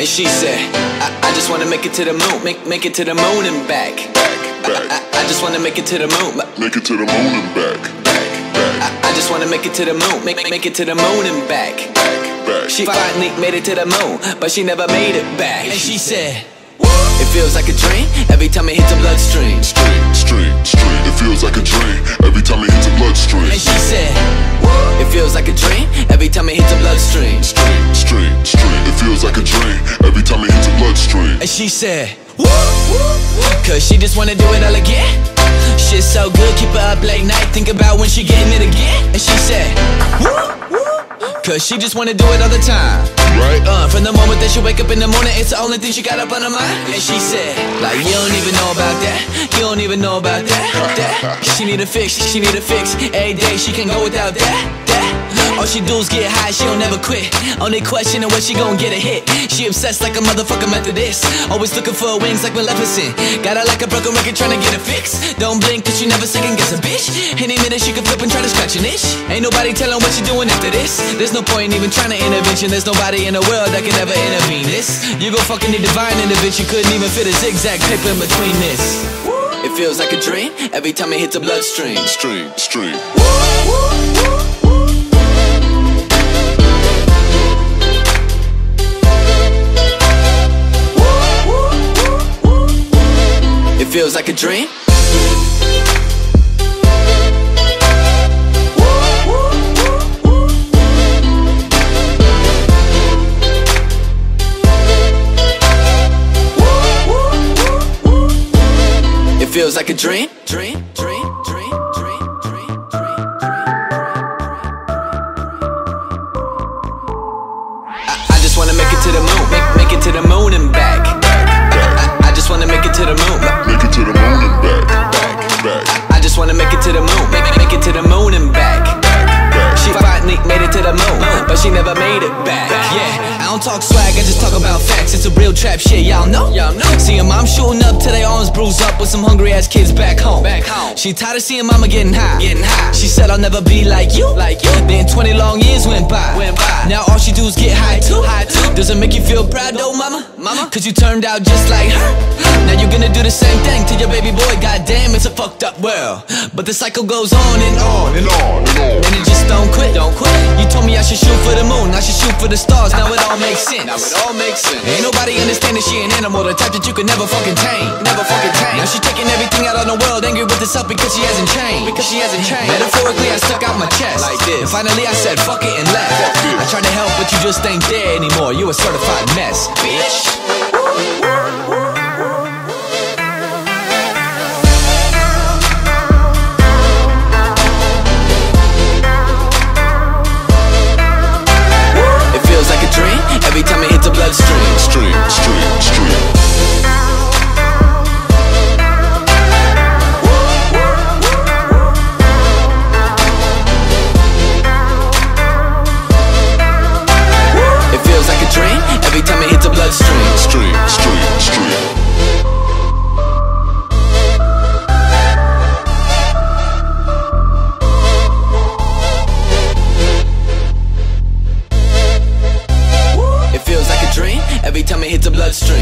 And she said, I just wanna make it to the moon, make it to the moon and back. I just wanna make it to the moon, make it to the moon and back. I just wanna make it to the moon, make it to the moon and back. She finally made it to the moon, but she never made it back. And she said, it feels like a dream every time it hits a bloodstream. Stream. It feels like a dream every time it hits a bloodstream. And she said, it feels like a dream every time it hits a bloodstream. Stream. It feels like a dream every time it hits a bloodstream. And she said, cause she just wanna do it all again. Shit's so good, keep her up late night, think about when she getting it again. And she said, cause she just wanna do it all the time, right? From the moment that she wake up in the morning, it's the only thing she got up on her mind. And she said, like, you don't even know about that, you don't even know about that. She need a fix, every day she can't go without that. All she do's get high, she don't ever quit, only questioning when she gon' get a hit. She obsessed like a motherfucking Methodist, always looking for wings like Maleficent. Got her like a broken record trying to get a fix, don't blink cause she never second guess a bitch. Any minute she can flip and try to scratch an itch. Ain't nobody telling what she doing after this. There's no point in even trying to intervention, there's nobody in the world that can ever intervene this. You gon' fucking need divine intervention, couldn't even fit a zigzag paper in between this. It feels like a dream every time it hits a bloodstream. Stream. It feels like a dream. It feels like a dream. I just wanna make it to the moon, make it to the moon and back. I just wanna make it to the moon, make it to the moon and back. I just wanna make it to the moon, make it to the moon and back. She finally made it to the moon, but she never made it back. Yeah, I don't talk swag, I just talk about facts. It's a real trap shit, y'all know. Seeing mom shooting up till they arms bruise up with some hungry ass kids back home. She tired of seeing mama getting high. She said I'll never be like you. Then 20 long years went by. Now all she do is get high too. Doesn't make you feel proud though, mama? Cause you turned out just like her. Now you're gonna do the same thing to your baby boy. Goddamn, it's a fucked up world, but the cycle goes on and on and on and on. And it just don't quit. You told me I should shoot for the moon, I should shoot for the stars. Now it all makes sense. Ain't nobody understanding she an animal, the type that you could never fucking tame. Now she taking everything out on the world, angry with herself because she hasn't changed. Metaphorically I stuck out my chest like this, and finally I said fuck it and left. I tried to help but you just ain't there anymore, you a certified mess, bitch. Every time it hits a bloodstream. Stream. It feels like a dream every time it hits a bloodstream. Stream. Every time it hits a bloodstream.